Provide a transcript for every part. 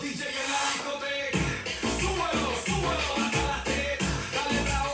DJ en la discoteca, súbelo, súbelo hasta la teta, dale bravo.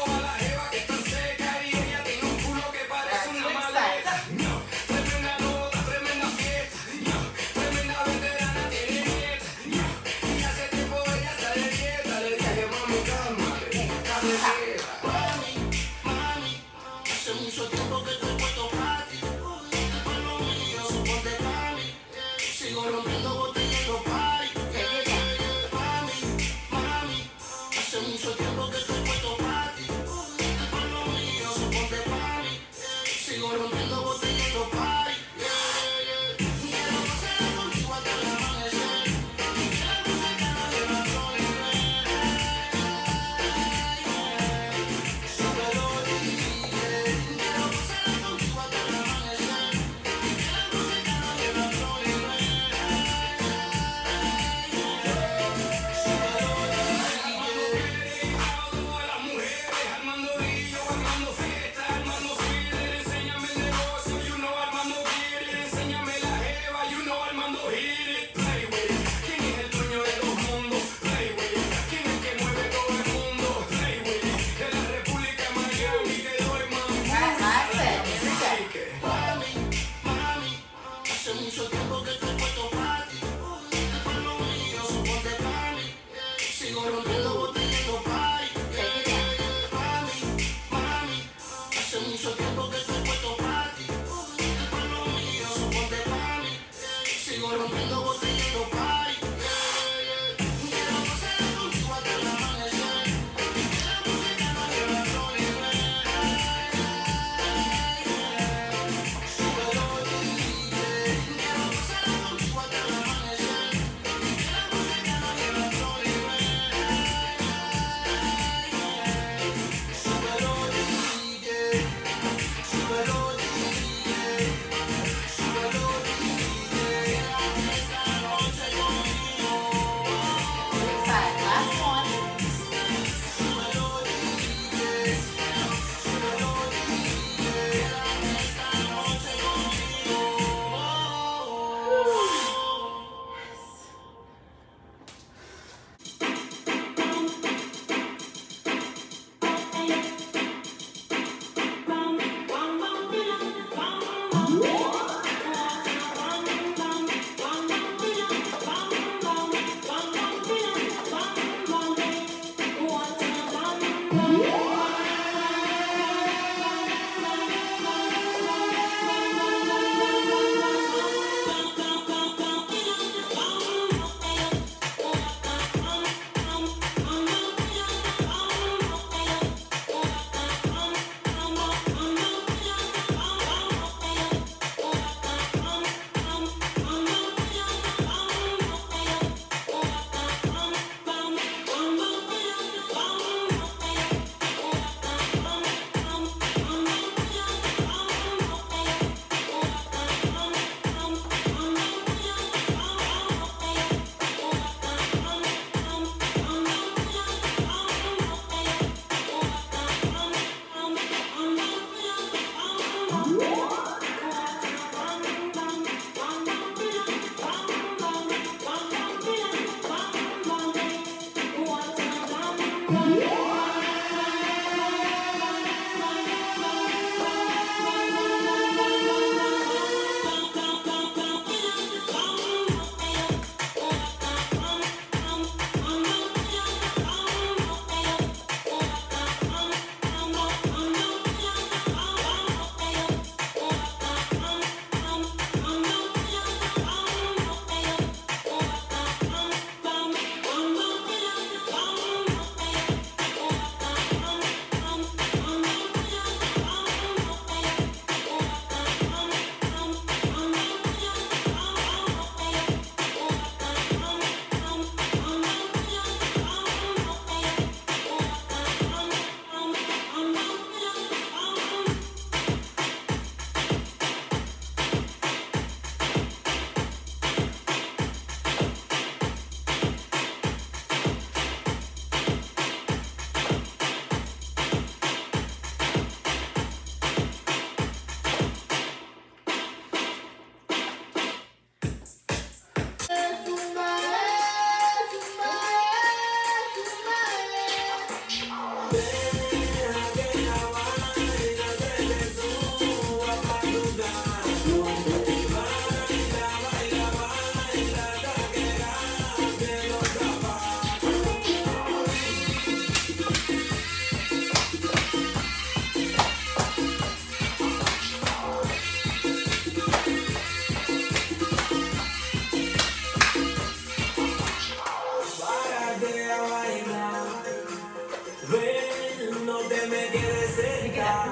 No te me quieres cerca,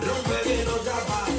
rompe que no te apagas.